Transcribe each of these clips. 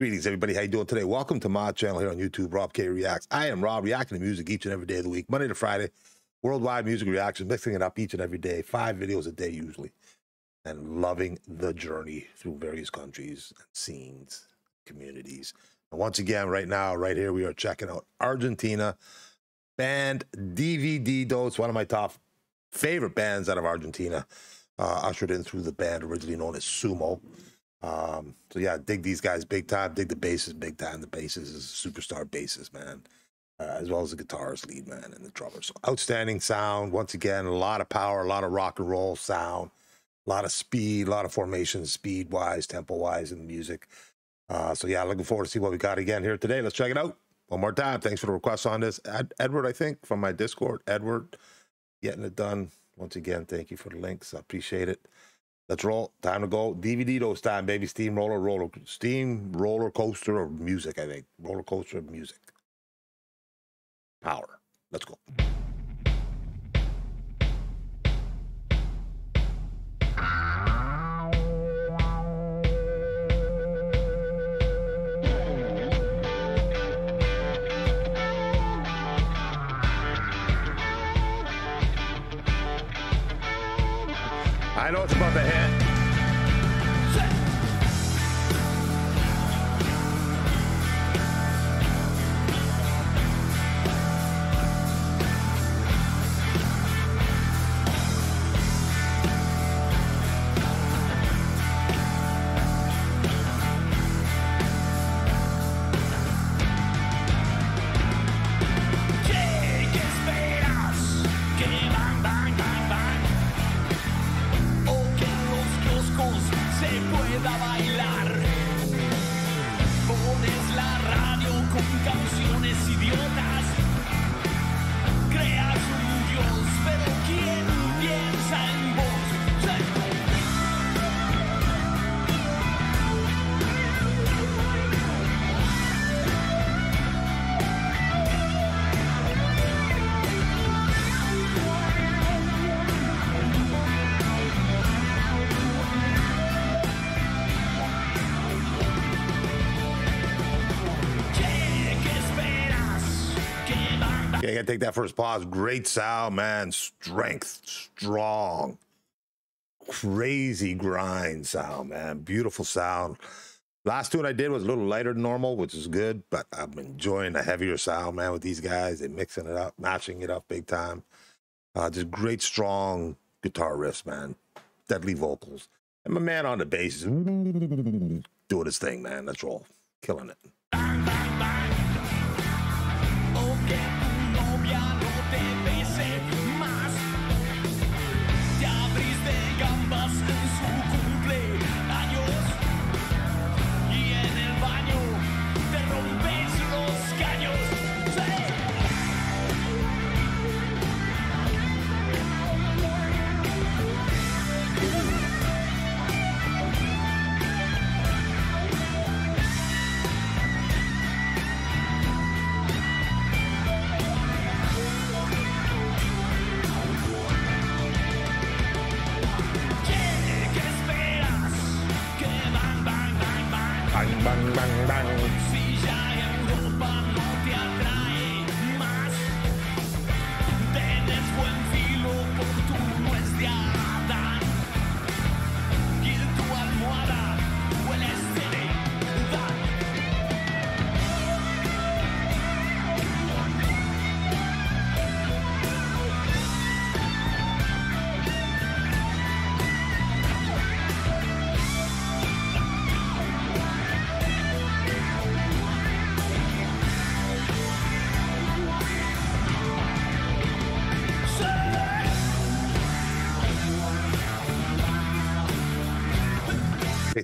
Greetings, everybody. How you doing today? Welcome to my channel here on YouTube, Rob K Reacts. I am Rob, reacting to music each and every day of the week, Monday to Friday. Worldwide music reactions, mixing it up each and every day. 5 videos a day usually. And loving the journey through various countries, scenes, communities. And once again, right now, right here, we are checking out Argentina band Divididos, one of my top favorite bands out of Argentina. Ushered in through the band originally known as Sumo. So yeah, dig these guys big time, dig the bassist big time. The bassist is a superstar bassist, man, as well as the guitarist, lead man, and the drummer. So outstanding sound. Once again, a lot of power, a lot of rock and roll sound, a lot of speed, a lot of formation, speed wise, tempo wise in the music. So yeah, looking forward to see what we got again here today. Let's check it out one more time. Thanks for the request on this. Edward, I think, from my Discord. Edward, getting it done. Once again, thank you for the links. I appreciate it. Let's roll. Time to go. Divididos time, baby. Steam roller coaster of music, I think. Roller coaster of music. Power. Let's go. I know it's about to hit. I gotta take that first pause. Great sound, man. Strength, strong, crazy grind sound, man. Beautiful sound. Last tune I did was a little lighter than normal, which is good, but I'm enjoying the heavier sound, man, with these guys. They're mixing it up, matching it up big time. Just great, strong guitar riffs, man. Deadly vocals. And my man on the bass is doing his thing, man. Let's roll. Killing it. Bang, bang, bang. Okay.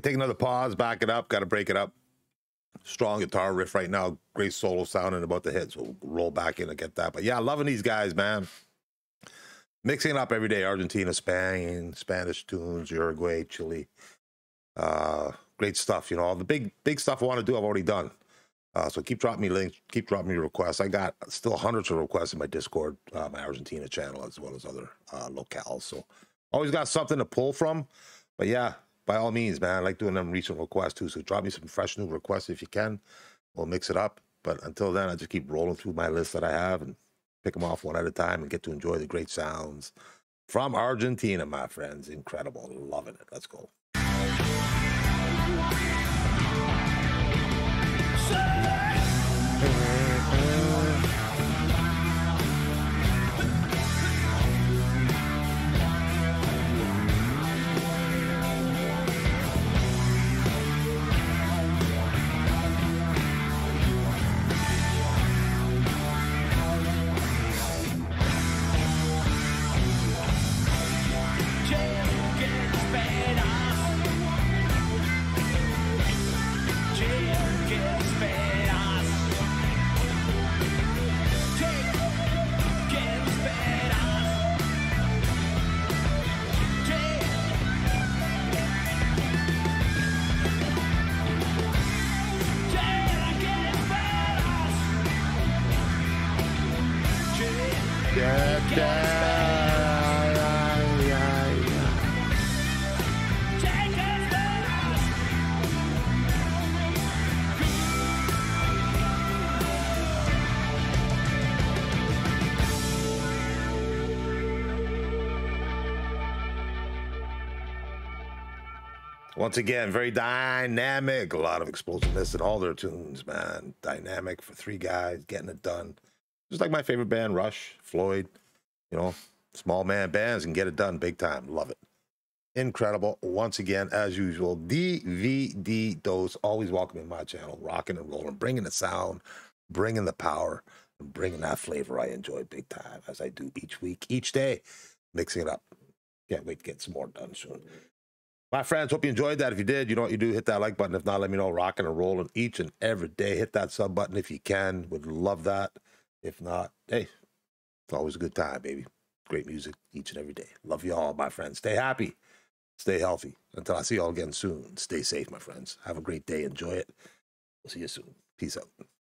Take another pause, back it up, gotta break it up. Strong guitar riff right now, great solo sound and about the hit, so we'll roll back in and get that. But yeah, loving these guys, man. Mixing it up every day. Argentina, Spain, Spanish tunes, Uruguay, Chile. Great stuff, you know. All the big stuff I want to do, I've already done. So keep dropping me links, keep dropping me requests. I got still hundreds of requests in my Discord, my Argentina channel, as well as other locales. So always got something to pull from. But yeah, by all means, man, I like doing them recent requests too. So drop me some fresh new requests if you can. We'll mix it up. But until then, I just keep rolling through my list that I have and pick them off one at a time and get to enjoy the great sounds from Argentina, my friends. Incredible. Loving it. Let's go. Once again, very dynamic, a lot of explosiveness in all their tunes, man. Dynamic for three guys, getting it done. Just like my favorite band, Rush, Floyd, you know, small man bands can get it done big time. Love it. Incredible. Once again, as usual, Divididos, always welcome in my channel, rocking and rolling, bringing the sound, bringing the power, and bringing that flavor I enjoy big time, as I do each week, each day, mixing it up. Can't wait to get some more done soon. My friends, hope you enjoyed that. If you did, you know what you do. Hit that like button. If not, let me know. Rocking and rolling each and every day. Hit that sub button if you can. Would love that. If not, hey, it's always a good time, baby. Great music each and every day. Love you all, my friends. Stay happy. Stay healthy. Until I see you all again soon, stay safe, my friends. Have a great day. Enjoy it. We'll see you soon. Peace out.